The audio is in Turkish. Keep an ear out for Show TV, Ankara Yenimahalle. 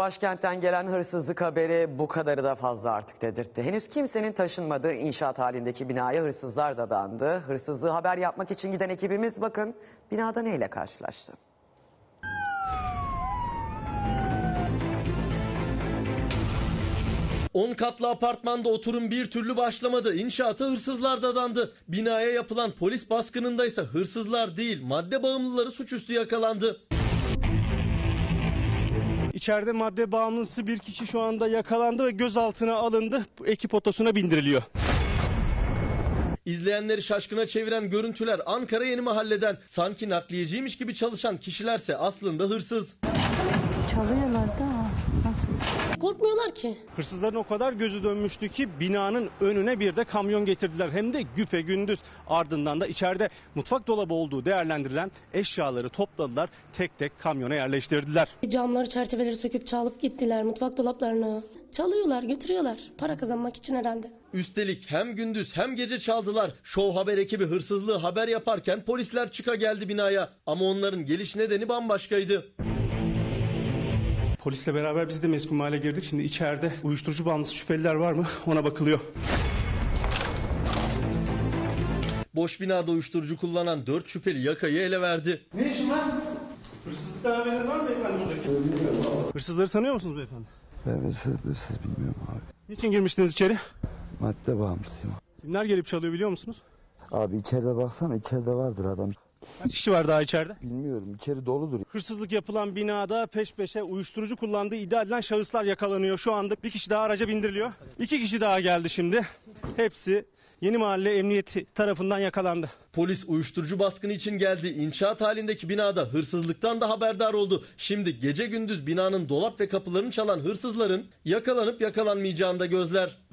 Başkentten gelen hırsızlık haberi bu kadarı da fazla artık dedirtti. Henüz kimsenin taşınmadığı inşaat halindeki binaya hırsızlar da dandı. Hırsızlığı haber yapmak için giden ekibimiz bakın binada neyle karşılaştı. On katlı apartmanda oturum bir türlü başlamadı. İnşaata hırsızlar dadandı. Binaya yapılan polis baskınındaysa hırsızlar değil, madde bağımlıları suçüstü yakalandı. İçeride madde bağımlısı bir kişi şu anda yakalandı ve gözaltına alındı. Ekip otosuna bindiriliyor. İzleyenleri şaşkına çeviren görüntüler Ankara Yenimahalle'den. Sanki nakliyeciymiş gibi çalışan kişilerse aslında hırsız. Çalıyorlar da nasıl? Korkmuyorlar ki. Hırsızların o kadar gözü dönmüştü ki binanın önüne bir de kamyon getirdiler. Hem de güpegündüz. Ardından da içeride mutfak dolabı olduğu değerlendirilen eşyaları topladılar. Tek tek kamyona yerleştirdiler. Camları, çerçeveleri söküp çalıp gittiler, mutfak dolaplarını. Çalıyorlar, götürüyorlar. Para kazanmak için herhalde. Üstelik hem gündüz hem gece çaldılar. Show Haber ekibi hırsızlığı haber yaparken polisler çıka geldi binaya. Ama onların geliş nedeni bambaşkaydı. Polisle beraber biz de meskun hale girdik. Şimdi içeride uyuşturucu bağımlısı şüpheliler var mı? Ona bakılıyor. Boş binada uyuşturucu kullanan 4 şüpheli yakayı ele verdi. Ne işin lan? Hırsızlıktan haberiniz var mı beyefendi buradaki? Hırsızları tanıyor musunuz beyefendi? Ben hırsız bilmiyorum abi. Niçin girmiştiniz içeri? Madde bağımlısıyım. Kimler gelip çalıyor biliyor musunuz? Abi içeride baksana, içeride vardır adam. Kaç kişi var daha içeride? Bilmiyorum, içeri doludur. Hırsızlık yapılan binada peş peşe uyuşturucu kullandığı iddia edilen şahıslar yakalanıyor. Şu anda bir kişi daha araca bindiriliyor. 2 kişi daha geldi şimdi. Hepsi Yenimahalle Emniyeti tarafından yakalandı. Polis uyuşturucu baskını için geldi. İnşaat halindeki binada hırsızlıktan da haberdar oldu. Şimdi gece gündüz binanın dolap ve kapılarını çalan hırsızların yakalanıp yakalanmayacağında gözler.